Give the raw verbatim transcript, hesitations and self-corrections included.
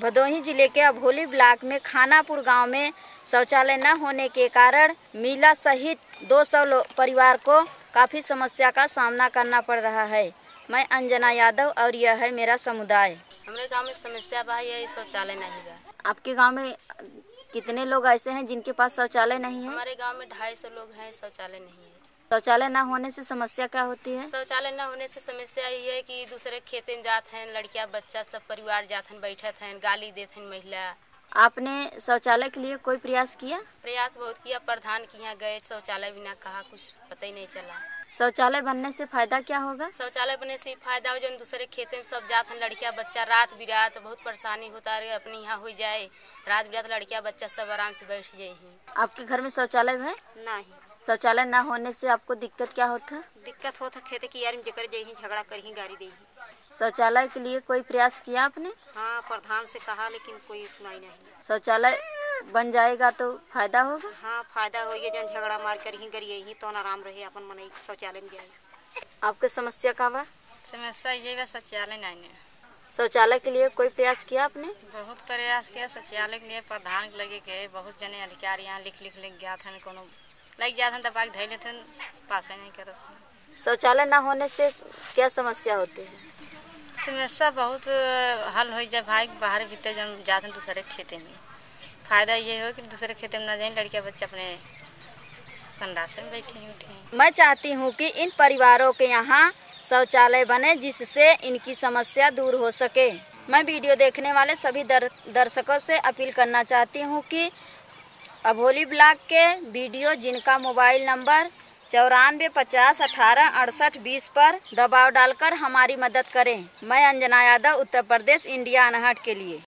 भदोही जिले के अभोली ब्लॉक में खानापुर गांव में शौचालय न होने के कारण मीला सहित दो सौ परिवार को काफ़ी समस्या का सामना करना पड़ रहा है। मैं अंजना यादव और यह है मेरा समुदाय। हमारे गांव में समस्या भाई है, शौचालय नहीं है। आपके गांव में कितने लोग ऐसे हैं जिनके पास शौचालय नहीं है? हमारे गाँव में ढाई सौ लोग हैं, शौचालय नहीं है। शौचालय न होने से समस्या क्या होती है? शौचालय न होने से समस्या ये है कि दूसरे खेत में जात हैं, लड़कियां बच्चा सब परिवार जात हैं, बैठत हैं, गाली देते हैं महिला। आपने शौचालय के लिए कोई प्रयास किया? प्रयास बहुत किया, प्रधान के यहाँ गए, शौचालय बिना कहा कुछ पता ही नहीं चला। शौचालय बनने से फायदा क्या होगा? शौचालय बनने से फायदा हो जो दूसरे खेते में सब जात हैं, लड़कियां बच्चा रात बिरात बहुत परेशानी होता है, अपने यहाँ हो जाए रात बिरात लड़कियां बच्चा सब आराम से बैठ जाएगी। आपके घर में शौचालय है? नहीं। शौचालय न होने से आपको दिक्कत क्या होता? दिक्कत होता खेत की यार में जकर जाही झगड़ा करही गारी देही। शौचालय के लिए कोई प्रयास किया आपने? हाँ, प्रधान से कहा लेकिन कोई सुनाई नहीं। शौचालय बन जाएगा तो फायदा होगा? हाँ, फायदा होगा, जन झगड़ा मार कर ही करिए तो आराम रहे अपन मन शौचालय में जाए। आपके समस्या का बा? समस्या ये शौचालय नहीं। शौचालय के लिए कोई प्रयास किया आपने? बहुत प्रयास किया शौचालय के लिए, प्रधान लगे गए, बहुत जने अधिकारी यहाँ लिख लिख लिख गया था, कोनो लाइक जाते दबाक धैले थे, पास नहीं कर। शौचालय न होने से क्या समस्या होती है? समस्या बहुत हल हो जाए भाई, बाहर भीतर जब जाते हैं दूसरे खेते में फायदा ये हो कि दूसरे खेते में न जाए, लड़कियां बच्चे अपने संडास में बैठे उठे। मैं चाहती हूँ कि इन परिवारों के यहाँ शौचालय बने जिससे इनकी समस्या दूर हो सके। मैं वीडियो देखने वाले सभी दर, दर्शकों से अपील करना चाहती हूँ कि अभोली ब्लॉक के वीडियो जिनका मोबाइल नंबर चौरानवे पचास अठारह अड़सठ बीस पर दबाव डालकर हमारी मदद करें। मैं अंजना यादव, उत्तर प्रदेश, इंडिया अनहर्ड के लिए।